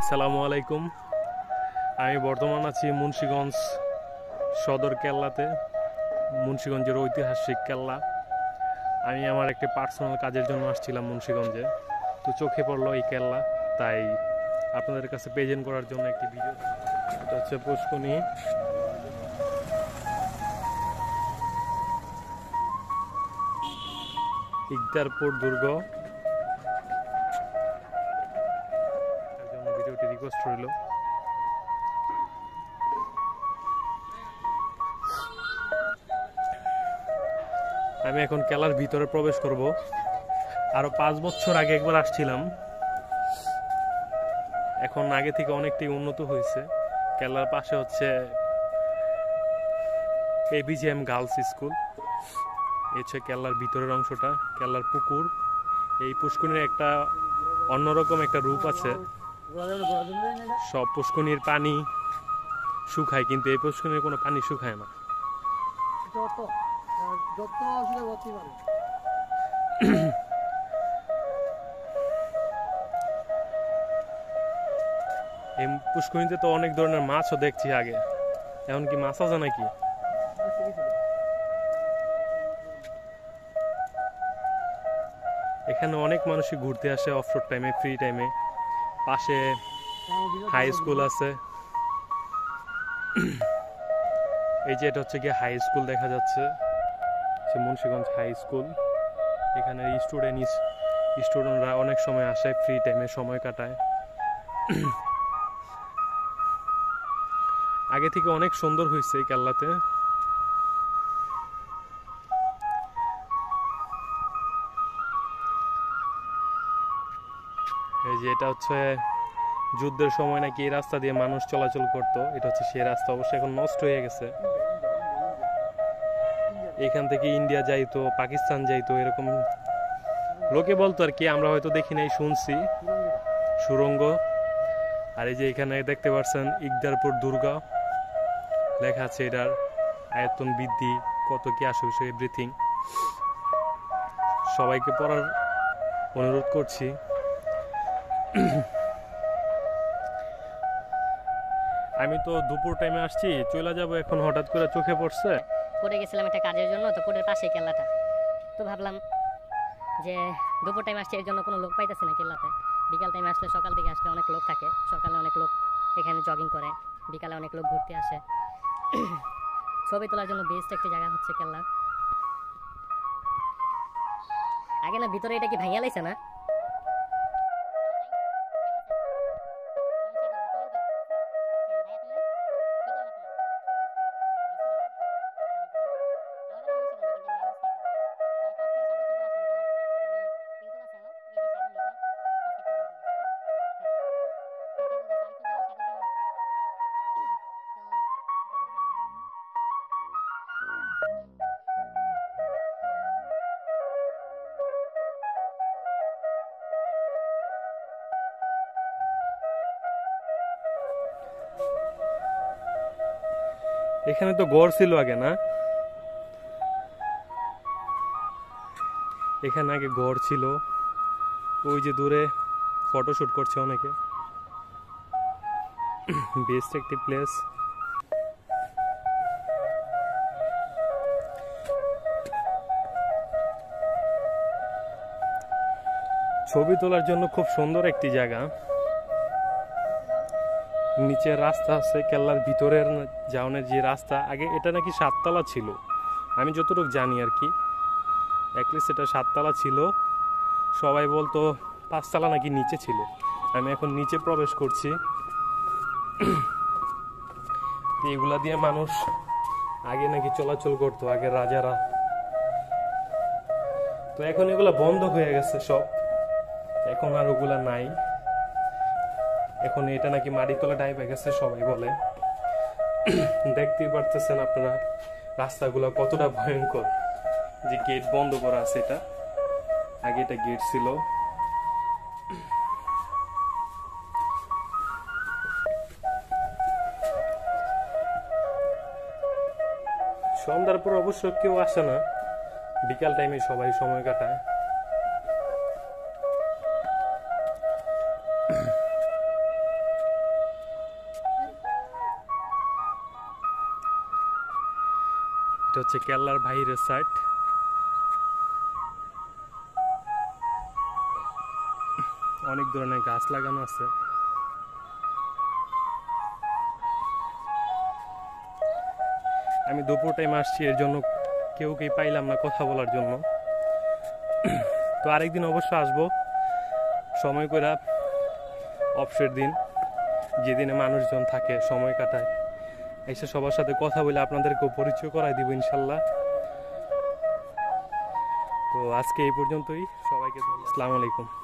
আসসালামু আলাইকুম। আমি বর্তমান আছি মুন্সিগঞ্জ সদর কেল্লাতে, মুন্সিগঞ্জের ঐতিহাসিক কেল্লা। আমি আমার একটি পার্সোনাল কাজের জন্য আসছিলাম মুন্সিগঞ্জে, তো চোখে পড়লো এই কেল্লা, তাই আপনাদের কাছে প্রেজেন্ট করার জন্য একটি ভিডিও। এটা হচ্ছে পুষ্করণী, ইদ্রাকপুর দুর্গ। ভিডিওটি রিকোয়েস্ট রইল। আমি এখন কেলার ভিতরে প্রবেশ করব। আরো 5 বছর আগে একবার আসছিলাম, এখন আগে থেকে অনেকটাই উন্নত হয়েছে। কেলার পাশে হচ্ছে এবিজিএম গার্লস স্কুল। হচ্ছে কেল্লার ভিতরের অংশটা, কেল্লার পুকুর। এই পুষ্করণীর একটা অন্যরকম একটা রূপ আছে। সব পুষ্করণীর পানি শুকায়, কিন্তু এই পুষ্করণীর কোনো পানি শুকায় না। এই পুষ্করণীতে তো অনেক ধরনের মাছও দেখছি আগে, এখন কি মাছ আছে নাকি? এখানে অনেক মানুষই ঘুরতে আসে অফরোড টাইমে, ফ্রি টাইমে। পাশে হাই স্কুল আছে, এই যে এটা হচ্ছে কি হাই স্কুল দেখা যাচ্ছে, মুন্সিগঞ্জ হাই স্কুল। এখানে স্টুডেন্টরা অনেক সময় আসে, ফ্রি টাইমে সময় কাটায়। আগে থেকে অনেক সুন্দর হয়েছে এই কেল্লাতে। এই যে এটা হচ্ছে যুদ্ধের সময় নাকি এই রাস্তা দিয়ে মানুষ চলাচল করতো, এটা হচ্ছে সেই রাস্তা। অবশ্য এখন নষ্ট হয়ে গেছে। এখান থেকে ইন্ডিয়া যাইতো, পাকিস্তান যাইতো, এরকম লোকে বলতো আর কি। আমরা হয়তো দেখি নাই, শুনছি। সুরঙ্গ। আর এই যে এখানে দেখতে পাচ্ছেন ইদ্রাকপুর দুর্গা লেখা আছে, এটার আয়তন বৃদ্ধি কত কি আশেপাশে এভরিথিং। সবাইকে পড়ার অনুরোধ করছি। আমি তো দুপুর টাইমে আসছি, চলে যাব এখন, হঠাৎ করে চোখে পড়ছে। কোর্টে গেছিলাম একটা কাজের জন্য, তো কোর্টের পাশেই কেল্লাটা, তো ভাবলাম যে দুপুর টাইমে আসছি, এর জন্য কোনো লোক পাইতেছে না কেল্লাতে। বিকাল টাইমে আসলে, সকাল দিকে আসলে অনেক লোক থাকে। সকালে অনেক লোক এখানে জগিং করে, বিকালে অনেক লোক ঘুরতে আসে। ছবি তোলার জন্য বেস্ট একটা জায়গা হচ্ছে কেল্লা। আগে না ভিতরে এটা কি ভাঙিয়া লাগছে না? এখানে তো গড় ছিল আগে, না? এখানে আগে গড় ছিল। ওই যে দূরে ফটোশুট করছে অনেকে, বেস্ট একটা প্লেস। ছবি তোলার জন্য খুব সুন্দর একটি জায়গা। নিচে রাস্তা আছে, কেল্লার ভিতরের যাওয়ানোর যে রাস্তা। আগে এটা নাকি 7 তলা ছিল, আমি যতটুকু জানি আর কি। অ্যাটলিস্ট এটা 7 তলা ছিল, সবাই বলতো 5 তলা নাকি নিচে ছিল। আমি এখন নিচে প্রবেশ করছি। এগুলা দিয়ে মানুষ আগে নাকি চলাচল করতো, আগে রাজারা। তো এখন এগুলা বন্ধ হয়ে গেছে সব, এখন আর ওগুলা নাই। এখন এটা নাকি মাটির তলা ডাইবে গেছে সবাই বলে। দেখতেই পারতেছেন আপনারা রাস্তাগুলো কতটা ভয়ঙ্কর, যে গেট বন্ধ করা আছে। এটা আগে এটা গেট ছিল। সন্ধ্যার পর অবশ্য কেউ আসে না, বিকাল টাইমে সবাই সময় কাটায়। এটা হচ্ছে কেল্লার বাইরের সাইড। অনেক ধরনের গাছ লাগানো আছে। আমি দুপুর টাইম আসছি, এর জন্য কেউ কে পাইলাম না কথা বলার জন্য। তো আরেকদিন অবশ্য আসবো সময় করে, অবসর দিন যেদিনে মানুষজন থাকে সময় কাটায়, এসে সবার সাথে কথা বলে আপনাদেরকেও পরিচয় করাই দিব ইনশাল্লাহ। তো আজকে এই পর্যন্তই, সবাইকে আসসালামু আলাইকুম।